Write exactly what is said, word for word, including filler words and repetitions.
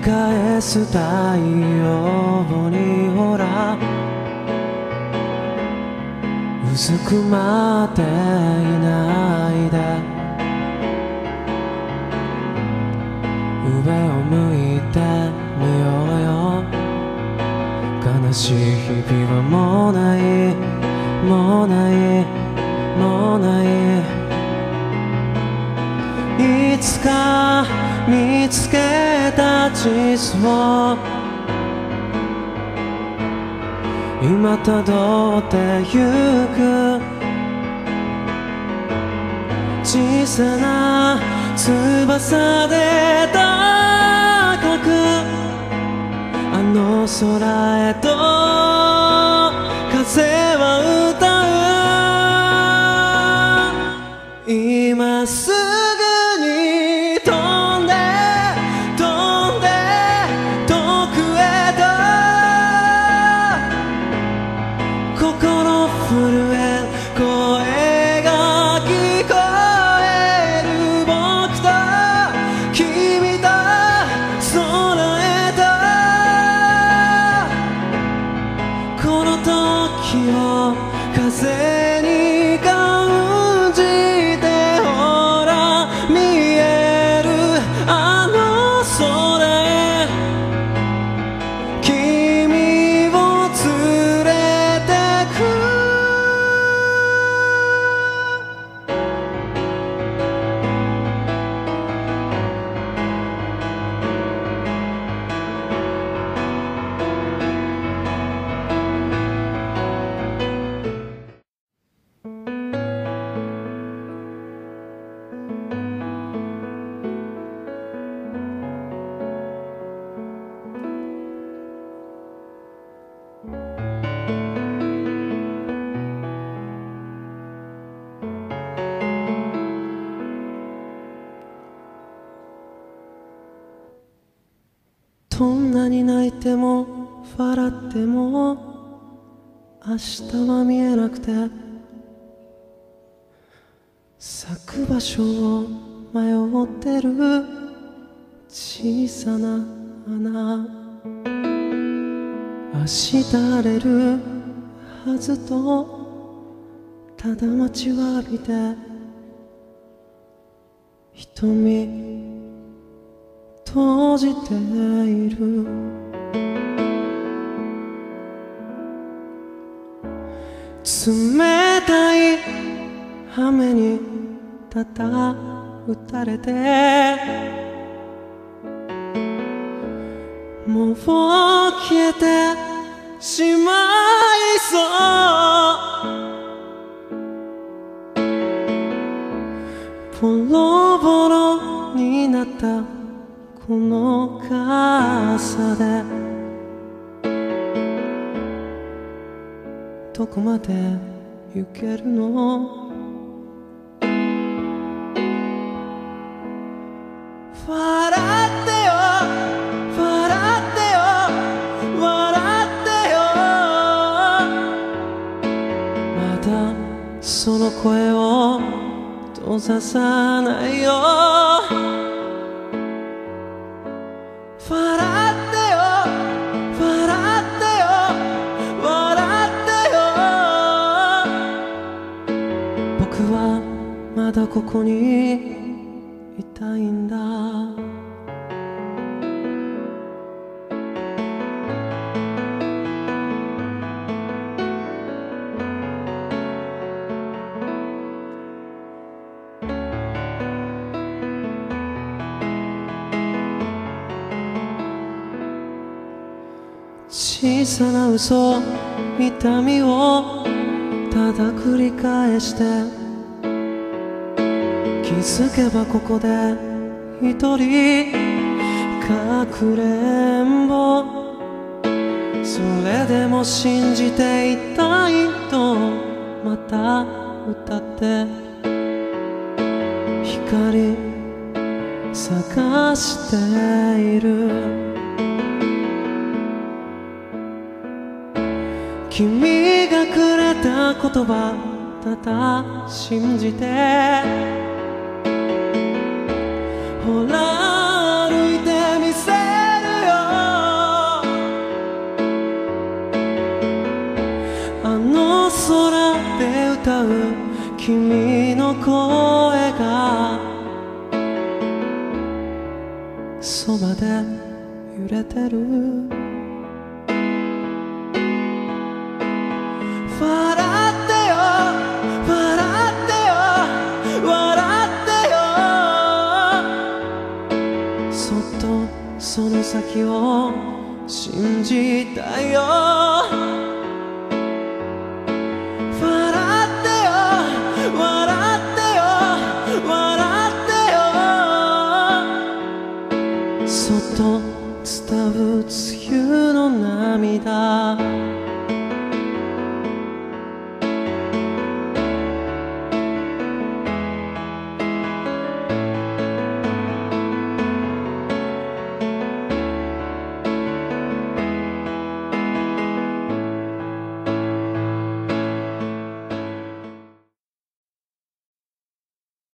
返す太陽にほらうずくまっていないで上を向いてみようよ悲しい日々はもうないもうないもうないいつか見つけた地図を今たどってゆく小さな翼で高くあの空へと風は歌う今すぐどんなに泣いても笑っても明日は見えなくて咲く場所を迷ってる小さな花明日晴れるはずとただ待ちわびて瞳閉じている冷たい雨にただ打たれてもう消えてしまいそうボロボロになったこの傘でどこまで行けるの笑ってよ笑ってよ笑ってよまだその声を閉ざさないよ笑ってよ笑ってよ笑ってよ僕はままだここにいたいんだ」「小さな嘘痛みをただ繰り返して」「気づけばここで一人かくれんぼ」「それでも信じていたいとまた歌って」「光探している」「君がくれた言葉ただ信じて」ほら歩いてみせるよあの空で歌う君の声がそばで揺れてる笑ってよ笑ってその先を信じたいよ笑ってよ笑ってよ笑ってよそっと伝う梅雨の涙